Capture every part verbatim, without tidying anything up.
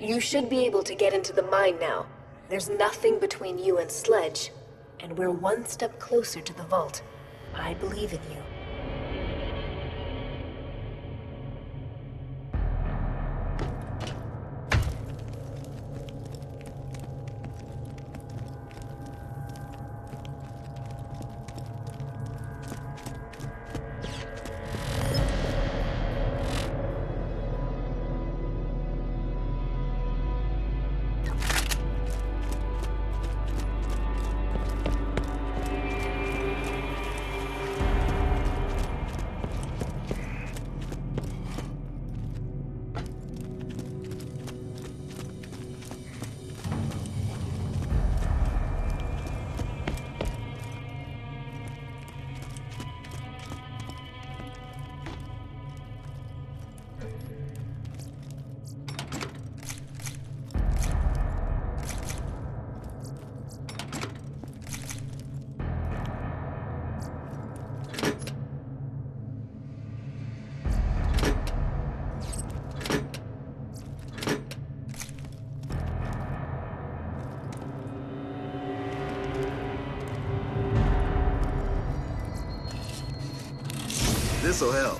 You should be able to get into the mine now. There's nothing between you and Sledge, and we're one step closer to the vault. I believe in you. This'll help.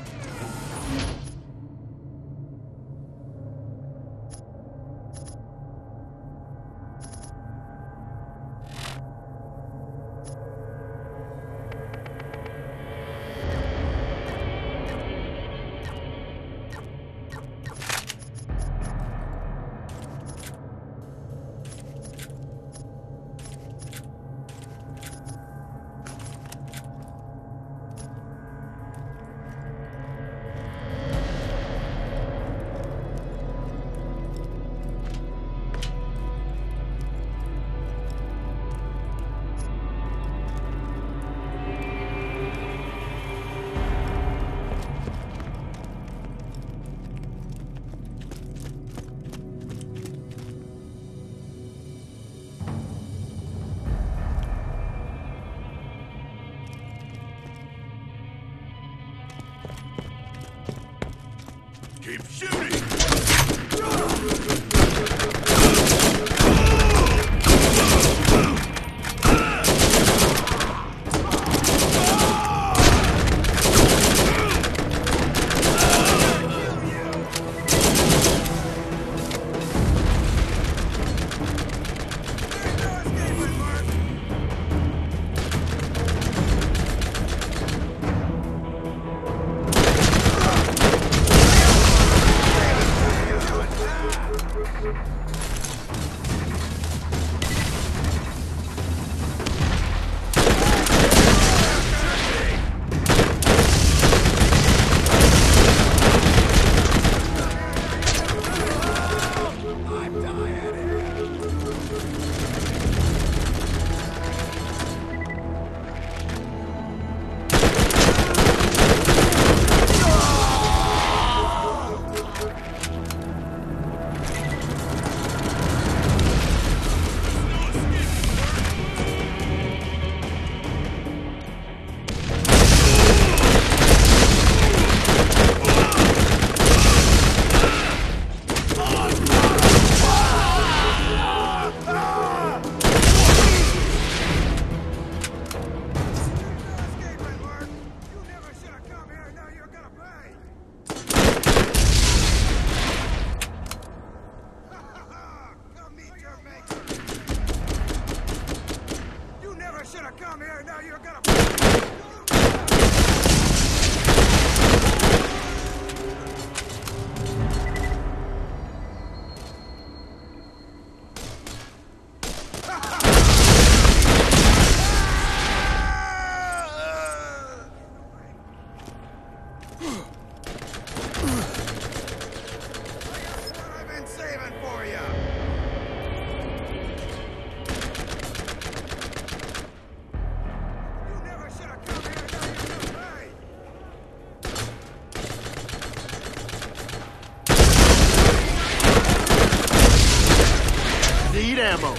need ammo.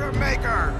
your maker!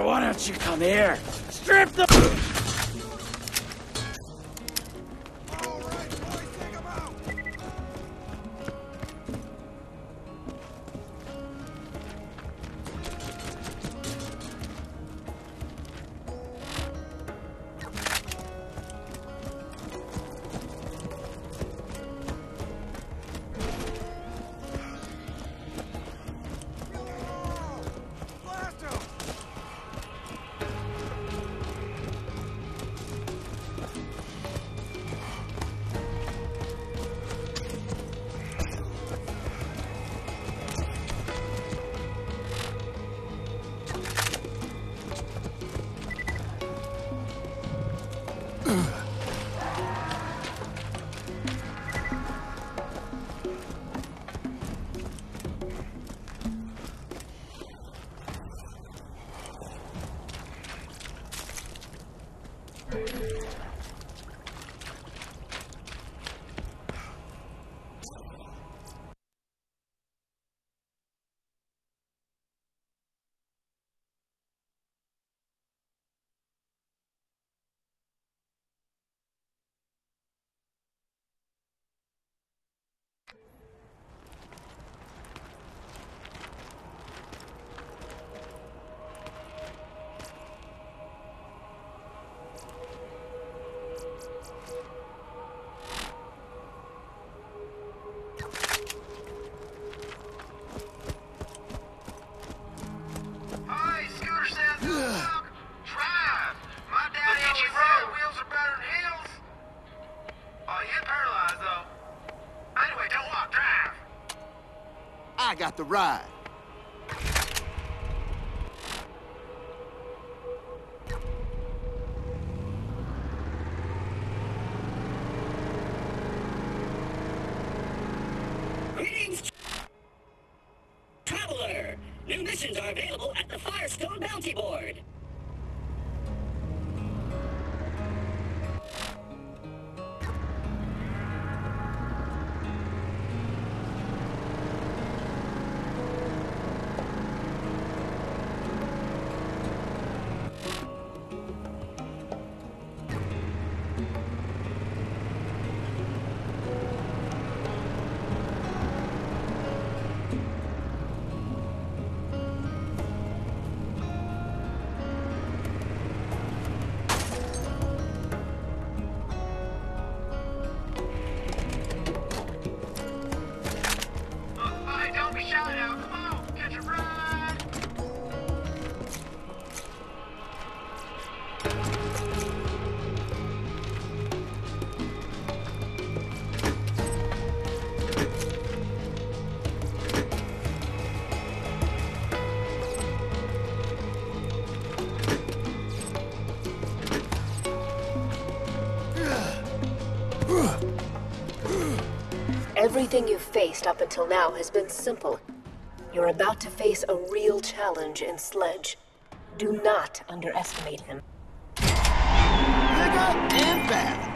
Why don't you come here? Strip the... All right, boys, take him out! you're paralyzed, though. Anyway, don't walk, drive. I got the ride. Traveler, new missions are available at the Firestone Bounty Board. Everything you've faced up until now has been simple. You're about to face a real challenge in Sledge. Do not underestimate him. Big up and bad.